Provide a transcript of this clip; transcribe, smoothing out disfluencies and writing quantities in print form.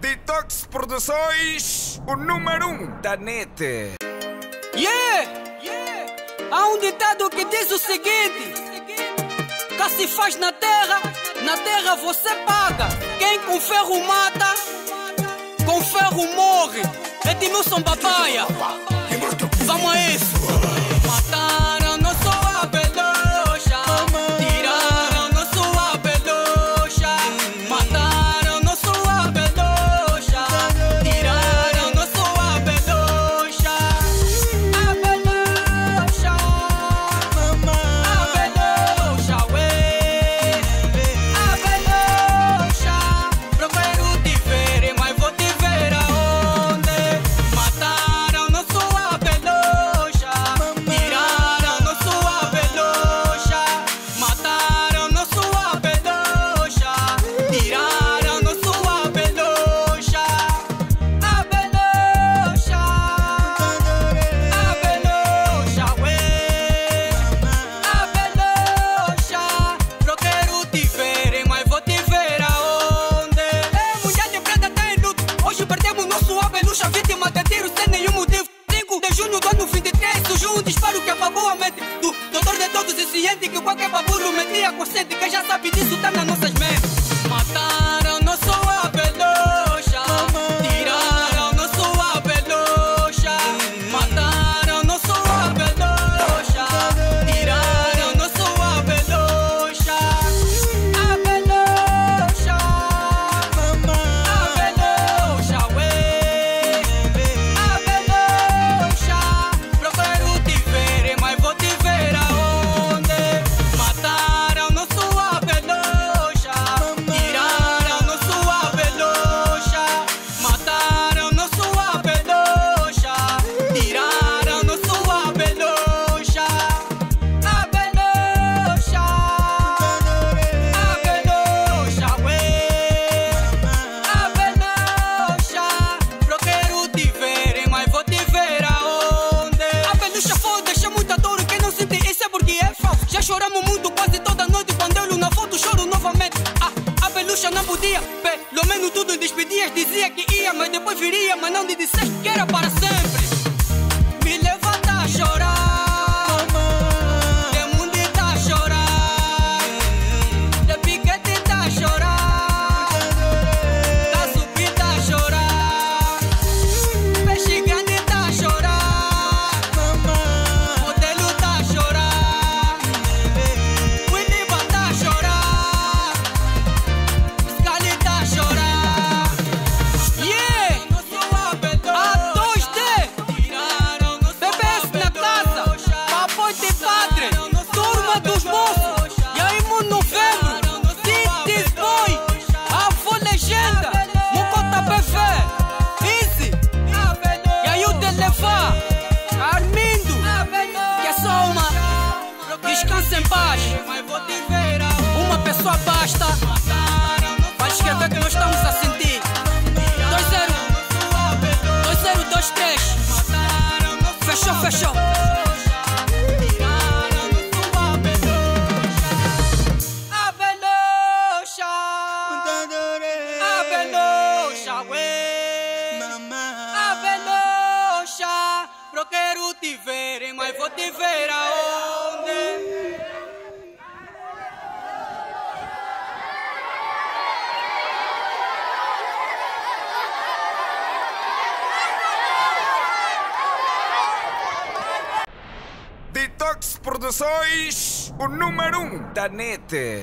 Ditox Produções, o número 1 da NETE. Há um ditado que diz o seguinte: cá se faz na terra você paga. Quem com ferro mata, com ferro morre. É Edmilson Babaia. Vamos a isso. Mataram nosso Abeluxa, tiraram nosso Abeluxa. Mataram nosso Abeluxa, tiraram nosso Abeluxa. Abeluxa, Abeluxa, ué. Abeluxa, não quero te ver, mas vou te ver aonde. Mataram nosso Abeluxa, vítima de tiro sem nenhum motivo. 5 de junho do ano 23 surgiu um disparo que apagou a mente do doutor de todos e ciente que qualquer babulo metia consciente. Quem já sabe disso tá nas nossas mentes. Mataram nosso Abeluxa, tiraram nosso Abeluxa. Mataram nosso Abeluxa, tiraram nosso Abeluxa. Abeluxa, Abeluxa, ué. Choramos muito quase toda noite. Quando eu olho na foto choro novamente. Abeluxa não podia, pelo menos tudo em despedias dizia que ia, mas depois viria. Mas não lhe disseste que era para sempre. Me levanta a chorar, Demundita a chorar, de Piquetita a chorar, da Supita a chorar, Pexigandita a chorar, Modeluta a chorar, descansa em paz. Uma pessoa basta para escrever que nós estamos a sentir. 2023 Fechou Abeluxa, Abeluxa, ué. Abeluxa, eu quero te ver, mas vou te ver aonde? Ditox Produções, o número 1 da NETE.